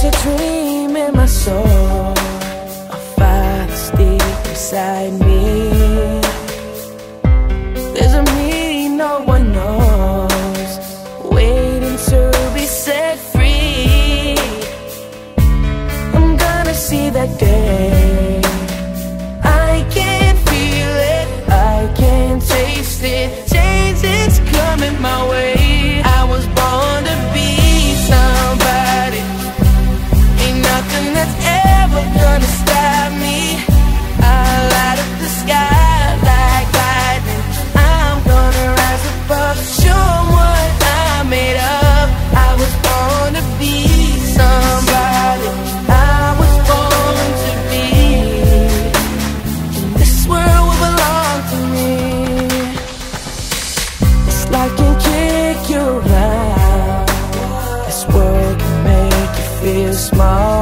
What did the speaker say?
There's a dream in my soul, I find it's deep inside me. There's a me no one knows, waiting to be set free. I'm gonna see that day. I can feel it, I can taste it. Change is coming my way. Smile.